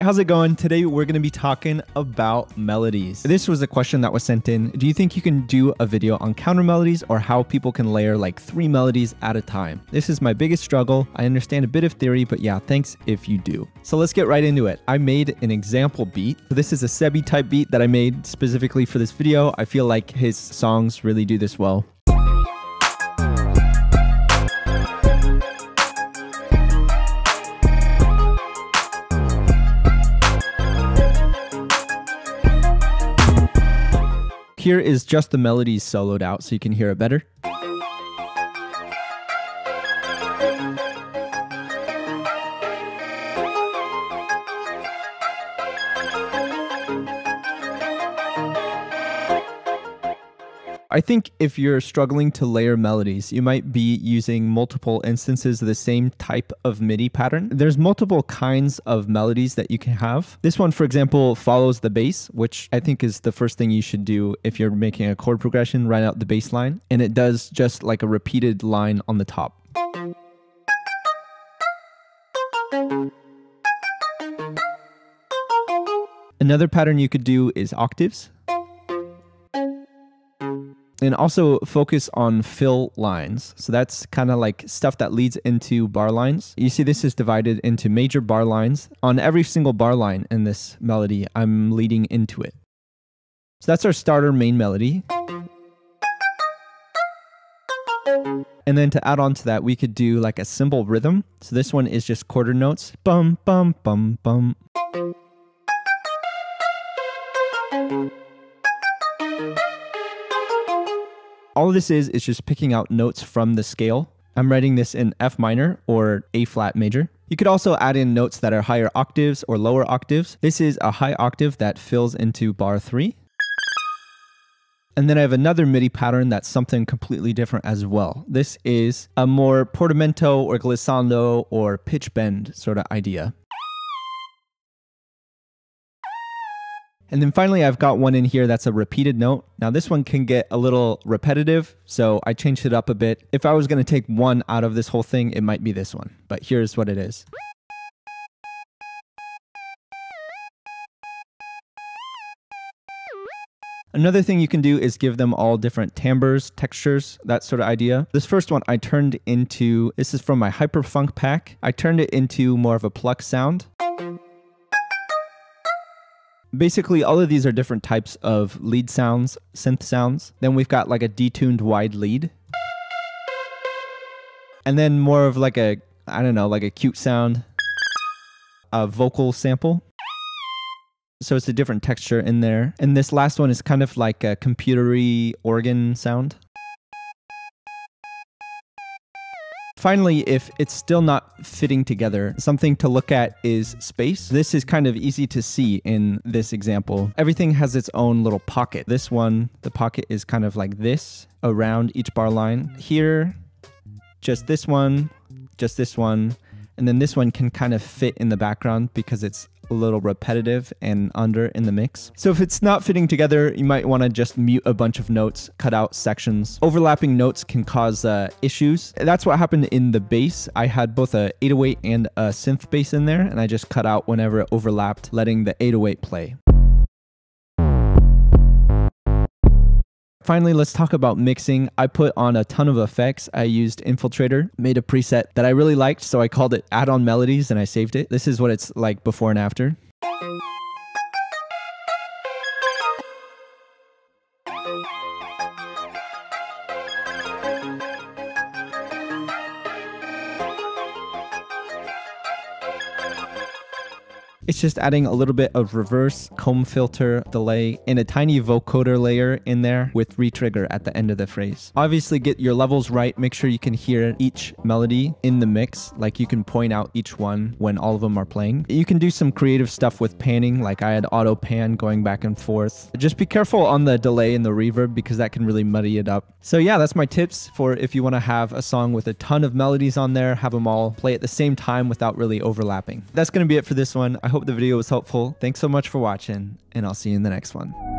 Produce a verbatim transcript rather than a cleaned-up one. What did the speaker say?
How's it going? Today we're going to be talking about melodies. This was a question that was sent in. Do you think you can do a video on counter melodies or how people can layer like three melodies at a time? This is my biggest struggle. I understand a bit of theory, but yeah, thanks if you do. So let's get right into it. I made an example beat. So this is a Sebi type beat that I made specifically for this video. I feel like his songs really do this well. Here is just the melodies soloed out so you can hear it better. I think if you're struggling to layer melodies, you might be using multiple instances of the same type of MIDI pattern. There's multiple kinds of melodies that you can have. This one, for example, follows the bass, which I think is the first thing you should do if you're making a chord progression, write out the bass line. And it does just like a repeated line on the top. Another pattern you could do is octaves. And also focus on fill lines. So that's kind of like stuff that leads into bar lines. You see, this is divided into major bar lines. On every single bar line in this melody, I'm leading into it. So that's our starter main melody. And then to add on to that, we could do like a cymbal rhythm. So this one is just quarter notes. Bum, bum, bum, bum. All this is, is just picking out notes from the scale. I'm writing this in F minor or A flat major. You could also add in notes that are higher octaves or lower octaves. This is a high octave that fills into bar three. And then I have another MIDI pattern that's something completely different as well. This is a more portamento or glissando or pitch bend sort of idea. And then finally, I've got one in here that's a repeated note. Now this one can get a little repetitive, so I changed it up a bit. If I was gonna take one out of this whole thing, it might be this one, but here's what it is. Another thing you can do is give them all different timbres, textures, that sort of idea. This first one I turned into, this is from my Hyper Funk pack. I turned it into more of a pluck sound. Basically, all of these are different types of lead sounds, synth sounds. Then we've got like a detuned wide lead. And then more of like a, I don't know, like a cute sound, a vocal sample. So it's a different texture in there. And this last one is kind of like a computery organ sound. Finally, if it's still not fitting together, something to look at is space. This is kind of easy to see in this example. Everything has its own little pocket. This one, the pocket is kind of like this around each bar line. Here, just this one, just this one, and then this one can kind of fit in the background because it's a little repetitive and under in the mix. So if it's not fitting together, you might want to just mute a bunch of notes, cut out sections. Overlapping notes can cause uh, issues. That's what happened in the bass. I had both a eight oh eight and a synth bass in there, and I just cut out whenever it overlapped, letting the eight oh eight play. Finally, let's talk about mixing. I put on a ton of effects. I used Infiltrator, made a preset that I really liked, so I called it Add-on Melodies and I saved it. This is what it's like before and after. It's just adding a little bit of reverse, comb filter, delay, and a tiny vocoder layer in there with retrigger at the end of the phrase. Obviously get your levels right, make sure you can hear each melody in the mix, like you can point out each one when all of them are playing. You can do some creative stuff with panning, like I had auto pan going back and forth. Just be careful on the delay and the reverb because that can really muddy it up. So yeah, that's my tips for if you want to have a song with a ton of melodies on there, have them all play at the same time without really overlapping. That's going to be it for this one. I hope Hope the video was helpful. Thanks so much for watching, and I'll see you in the next one.